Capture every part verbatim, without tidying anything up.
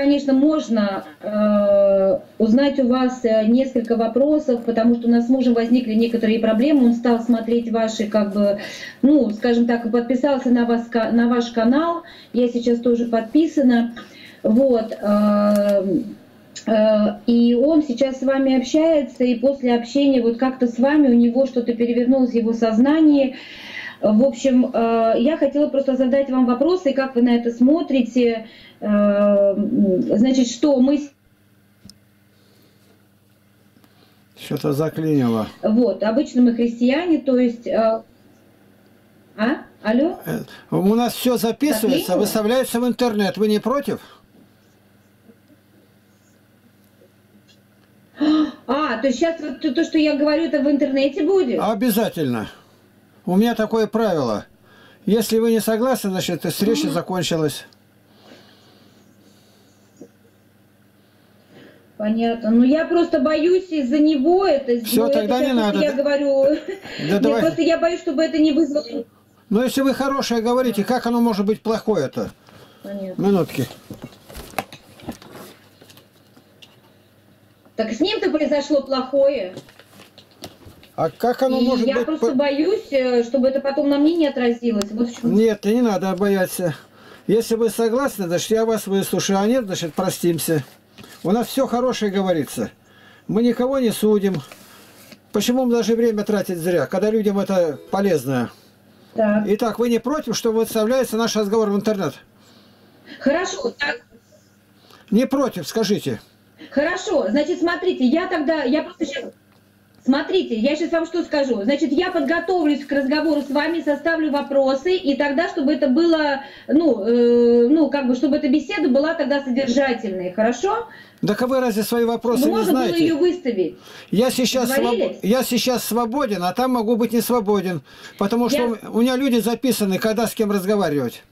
конечно, можно э, узнать у вас несколько вопросов, потому что у нас с мужем возникли некоторые проблемы. Он стал смотреть ваши, как бы, ну, скажем так, подписался на, вас, на ваш канал. Я сейчас тоже подписана. Вот. Э, э, и он сейчас с вами общается, и после общения вот как-то с вами у него что-то перевернулось в его сознании. В общем, я хотела просто задать вам вопросы, как вы на это смотрите. Значит, что мы... Что-то заклинило. Вот, обычно мы христиане, то есть... А? Алло? У нас все записывается, заклинило? Выставляется в интернет. Вы не против? А, то есть сейчас вот то, что я говорю, это в интернете будет? Обязательно. У меня такое правило. Если вы не согласны, значит, встреча закончилась. Понятно. Ну, я просто боюсь из-за него это. Все, ну, тогда это не надо. Я говорю... Да я давай. Просто я боюсь, чтобы это не вызвало... Ну, если вы хорошее говорите, как оно может быть плохое-то? Понятно. Минутки. Так с ним-то произошло плохое. А как оно может я быть... просто боюсь, чтобы это потом на мне не отразилось. Вот нет, не надо бояться. Если вы согласны, значит, я вас выслушаю, а нет, значит, простимся. У нас все хорошее говорится. Мы никого не судим. Почему мы даже время тратить зря, когда людям это полезно? Так. Итак, вы не против, что выставляется наш разговор в интернет? Хорошо, так. Не против, скажите. Хорошо, значит, смотрите, я тогда... я просто сейчас... Смотрите, я сейчас вам что скажу. Значит, я подготовлюсь к разговору с вами, составлю вопросы, и тогда, чтобы это было, ну, э, ну, как бы, чтобы эта беседа была тогда содержательной, хорошо? Да как вы разве свои вопросы не знаете? Можно было ее выставить. Я сейчас, своб... я сейчас свободен, а там могу быть не свободен, потому что я... у меня люди записаны, когда с кем разговаривать.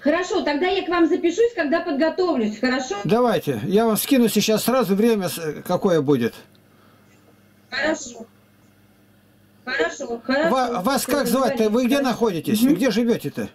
Хорошо, тогда я к вам запишусь, когда подготовлюсь, хорошо? Давайте, я вам скину сейчас сразу время, какое будет. Хорошо. Хорошо, хорошо. Вас как звать-то? Вы где находитесь? Угу. Где живете-то?